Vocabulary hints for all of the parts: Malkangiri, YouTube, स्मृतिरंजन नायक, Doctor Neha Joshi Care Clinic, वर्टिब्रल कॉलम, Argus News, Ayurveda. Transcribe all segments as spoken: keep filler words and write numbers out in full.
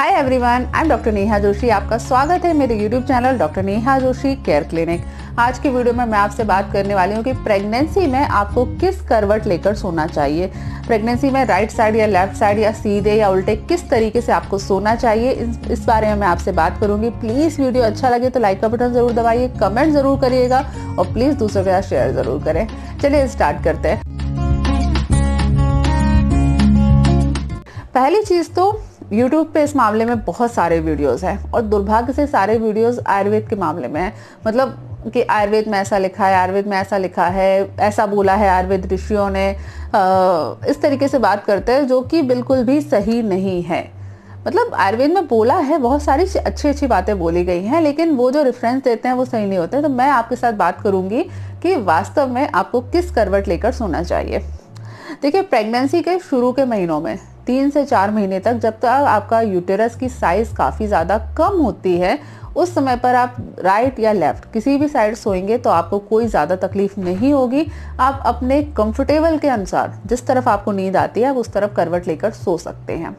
Hi everyone, I am doctor Neha Joshi. आपका स्वागत है मेरे YouTube channel doctor Neha Joshi care clinic. आज की वीडियो में मैं आपसे बात करने वाली हूँ कि प्रेगनेंसी में आपको किस करवट लेकर सोना चाहिए, प्रेगनेंसी में राइट साइड या लेफ्ट साइड या सीधे या उल्टे किस तरीके से आपको सोना चाहिए, इस बारे में मैं आपसे बात करूँगी। प्लीज़ वीडियो अच्छा लगे तो लाइक का बटन ज़रूर दबाइए, कमेंट ज़रूर करिएगा और प्लीज़ दूसरों के साथ शेयर ज़रूर करें। चलिए स्टार्ट करते हैं। पहली चीज़ तो YouTube पे इस मामले में बहुत सारे वीडियोस हैं और दुर्भाग्य से सारे वीडियोस आयुर्वेद के मामले में हैं। मतलब कि आयुर्वेद में ऐसा लिखा है, आयुर्वेद में ऐसा लिखा है, ऐसा बोला है आयुर्वेद ऋषियों ने, इस तरीके से बात करते हैं जो कि बिल्कुल भी सही नहीं है। मतलब आयुर्वेद में बोला है, बहुत सारी अच्छी अच्छी बातें बोली गई हैं, लेकिन वो जो रेफरेंस देते हैं वो सही नहीं होते। तो मैं आपके साथ बात करूँगी कि वास्तव में आपको किस करवट लेकर सोना चाहिए। देखिए, प्रेगनेंसी के शुरू के महीनों में तीन से चार महीने तक, जब तक आपका यूटेरस की साइज़ काफ़ी ज़्यादा कम होती है, उस समय पर आप राइट या लेफ़्ट किसी भी साइड सोएंगे तो आपको कोई ज़्यादा तकलीफ नहीं होगी। आप अपने कंफर्टेबल के अनुसार जिस तरफ आपको नींद आती है आप उस तरफ करवट लेकर सो सकते हैं।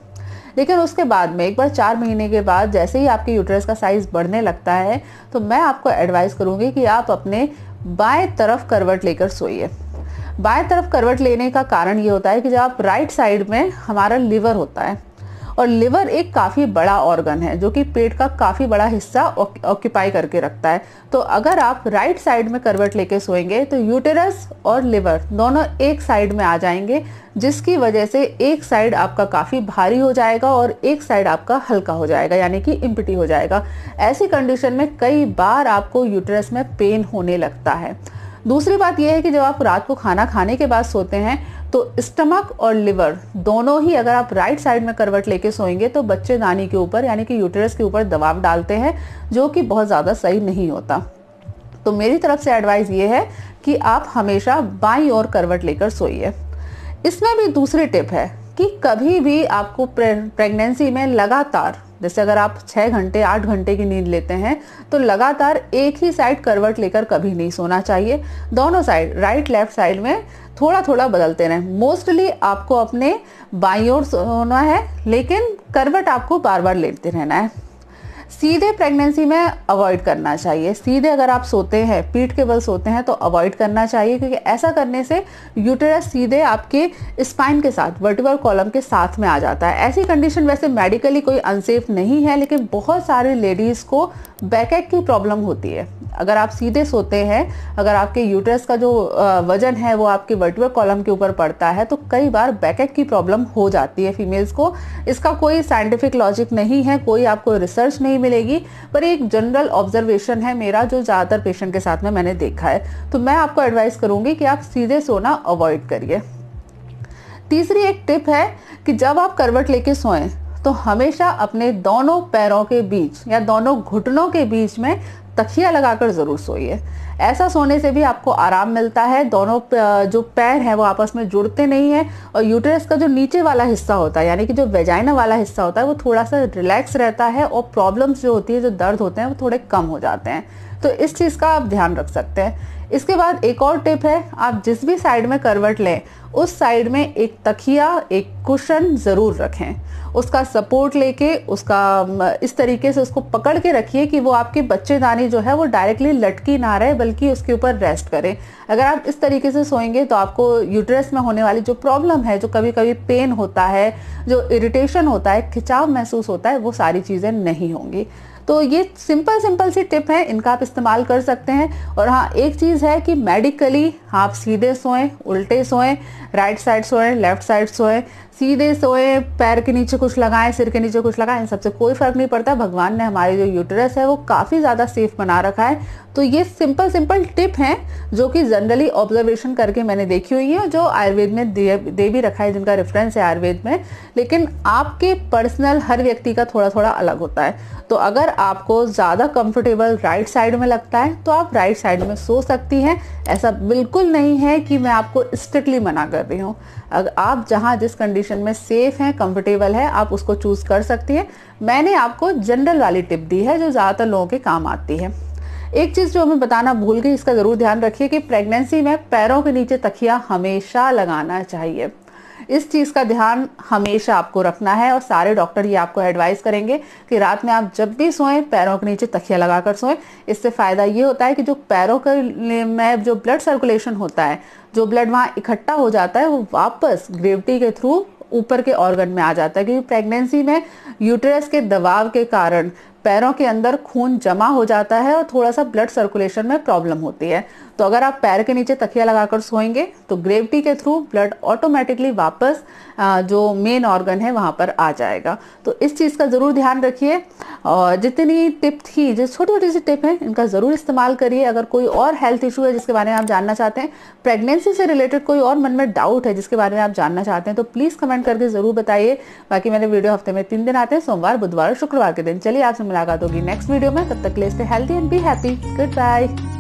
लेकिन उसके बाद में एक बार चार महीने के बाद जैसे ही आपके यूटेरस का साइज़ बढ़ने लगता है तो मैं आपको एडवाइस करूँगी कि आप अपने बाएँ तरफ करवट लेकर सोइए। बाएं तरफ करवट लेने का कारण ये होता है कि जब आप राइट साइड में हमारा लिवर होता है, और लिवर एक काफ़ी बड़ा ऑर्गन है जो कि पेट का काफ़ी बड़ा हिस्सा ऑक्यूपाई करके रखता है। तो अगर आप राइट साइड में करवट लेके सोएंगे तो यूटेरस और लिवर दोनों एक साइड में आ जाएंगे, जिसकी वजह से एक साइड आपका काफ़ी भारी हो जाएगा और एक साइड आपका हल्का हो जाएगा, यानी कि इम्पिटी हो जाएगा। ऐसी कंडीशन में कई बार आपको यूटेरस में पेन होने लगता है। दूसरी बात यह है कि जब आप रात को खाना खाने के बाद सोते हैं तो स्टमक और लिवर दोनों ही अगर आप राइट साइड में करवट लेके सोएंगे तो बच्चेदानी के ऊपर यानी कि यूटेरस के ऊपर दबाव डालते हैं, जो कि बहुत ज़्यादा सही नहीं होता। तो मेरी तरफ से एडवाइस ये है कि आप हमेशा बाईं ओर करवट लेकर सोइए। इसमें भी दूसरी टिप है कि कभी भी आपको प्रेगनेंसी में लगातार, जैसे अगर आप छः घंटे आठ घंटे की नींद लेते हैं तो लगातार एक ही साइड करवट लेकर कभी नहीं सोना चाहिए। दोनों साइड, राइट लेफ्ट साइड में थोड़ा थोड़ा बदलते रहें। मोस्टली आपको अपने बाईं ओर सोना है, लेकिन करवट आपको बार बार लेते रहना है। सीधे प्रेगनेंसी में अवॉइड करना चाहिए। सीधे अगर आप सोते हैं, पीठ के बल सोते हैं तो अवॉइड करना चाहिए, क्योंकि ऐसा करने से यूटेरस सीधे आपके स्पाइन के साथ, वर्टिब्रल कॉलम के साथ में आ जाता है। ऐसी कंडीशन वैसे मेडिकली कोई अनसेफ नहीं है, लेकिन बहुत सारे लेडीज़ को बैकएक की प्रॉब्लम होती है। अगर आप सीधे सोते हैं, अगर आपके यूटेरस का जो वजन है वो आपके वर्टिब्रल कॉलम के ऊपर पड़ता है तो कई बार बैकएक की प्रॉब्लम हो जाती है फीमेल्स को। इसका कोई साइंटिफिक लॉजिक नहीं है, कोई आपको रिसर्च नहीं मिलेगी, पर एक जनरल ऑब्जर्वेशन है मेरा जो ज़्यादातर पेशेंट के साथ में मैंने देखा है। तो मैं आपको एडवाइस करूँगी कि आप सीधे सोना अवॉइड करिए। तीसरी एक टिप है कि जब आप करवट लेके सोएं तो हमेशा अपने दोनों पैरों के बीच या दोनों घुटनों के बीच में तकिया लगाकर ज़रूर सोइए। ऐसा सोने से भी आपको आराम मिलता है। दोनों जो पैर हैं वो आपस में जुड़ते नहीं हैं और यूटेरस का जो नीचे वाला हिस्सा होता है, यानी कि जो वेजाइना वाला हिस्सा होता है, वो थोड़ा सा रिलैक्स रहता है और प्रॉब्लम्स जो होती है, जो दर्द होते हैं, वो थोड़े कम हो जाते हैं। तो इस चीज़ का आप ध्यान रख सकते हैं। इसके बाद एक और टिप है, आप जिस भी साइड में करवट लें उस साइड में एक तकिया, एक कुशन ज़रूर रखें। उसका सपोर्ट लेके, उसका इस तरीके से उसको पकड़ के रखिए कि वो आपकी बच्चेदानी जो है वो डायरेक्टली लटकी ना रहे, बल्कि उसके ऊपर रेस्ट करें। अगर आप इस तरीके से सोएंगे तो आपको यूटेरस में होने वाली जो प्रॉब्लम है, जो कभी कभी पेन होता है, जो इरिटेशन होता है, खिंचाव महसूस होता है, वो सारी चीज़ें नहीं होंगी। तो ये सिंपल सिंपल सी टिप है, इनका आप इस्तेमाल कर सकते हैं। और हाँ, एक चीज़ है कि मेडिकली आप सीधे सोएं, उल्टे सोएं, राइट साइड सोएं, लेफ़्ट साइड सोएं, सीधे सोएं, पैर के नीचे कुछ लगाएं, सिर के नीचे कुछ लगाएं, इन सबसे कोई फ़र्क नहीं पड़ता। भगवान ने हमारी जो यूटेरस है वो काफ़ी ज़्यादा सेफ बना रखा है। तो ये सिंपल सिंपल टिप हैं जो कि जनरली ऑब्जर्वेशन करके मैंने देखी हुई है, जो आयुर्वेद में दे, दे भी रखा है, जिनका रेफरेंस है आयुर्वेद में, लेकिन आपके पर्सनल, हर व्यक्ति का थोड़ा थोड़ा अलग होता है। तो अगर आपको ज़्यादा कंफर्टेबल राइट साइड में लगता है तो आप राइट साइड में सो सकती हैं। ऐसा बिल्कुल नहीं है कि मैं आपको स्ट्रिक्टली मना कर रही हूँ। अगर आप जहाँ जिस कंडीशन में सेफ़ हैं, कंफर्टेबल है, आप उसको चूज़ कर सकती हैं। मैंने आपको जनरल वाली टिप दी है जो ज़्यादातर लोगों के काम आती है। एक चीज़ जो हमें बताना भूल गई, इसका ज़रूर ध्यान रखिए कि प्रेगनेंसी में पैरों के नीचे तकिया हमेशा लगाना चाहिए। इस चीज़ का ध्यान हमेशा आपको रखना है और सारे डॉक्टर ये आपको एडवाइस करेंगे कि रात में आप जब भी सोएं पैरों के नीचे तकिया लगाकर सोएं। इससे फ़ायदा ये होता है कि जो पैरों के में जो ब्लड सर्कुलेशन होता है, जो ब्लड वहाँ इकट्ठा हो जाता है वो वापस ग्रेविटी के थ्रू ऊपर के ऑर्गन में आ जाता है, क्योंकि प्रेगनेंसी में यूट्रस के दबाव के कारण पैरों के अंदर खून जमा हो जाता है और थोड़ा सा ब्लड सर्कुलेशन में प्रॉब्लम होती है। तो अगर आप पैर के नीचे तकिया लगाकर सोएंगे तो ग्रेविटी के थ्रू ब्लड ऑटोमेटिकली वापस जो मेन ऑर्गन है वहाँ पर आ जाएगा। तो इस चीज़ का ज़रूर ध्यान रखिए और जितनी टिप थी, जो छोटी छोटी सी टिप है, इनका ज़रूर इस्तेमाल करिए। अगर कोई और हेल्थ इशू है जिसके बारे में आप जानना चाहते हैं, प्रेगनेंसी से रिलेटेड कोई और मन में डाउट है जिसके बारे में आप जानना चाहते हैं, तो प्लीज़ कमेंट करके ज़रूर बताइए। बाकी मेरे वीडियो हफ्ते में तीन दिन आते हैं, सोमवार, बुधवार और शुक्रवार के दिन। चलिए आपसे मुलाकात होगी नेक्स्ट वीडियो में, तब तक के लिए stay healthy and be happy. Good bye.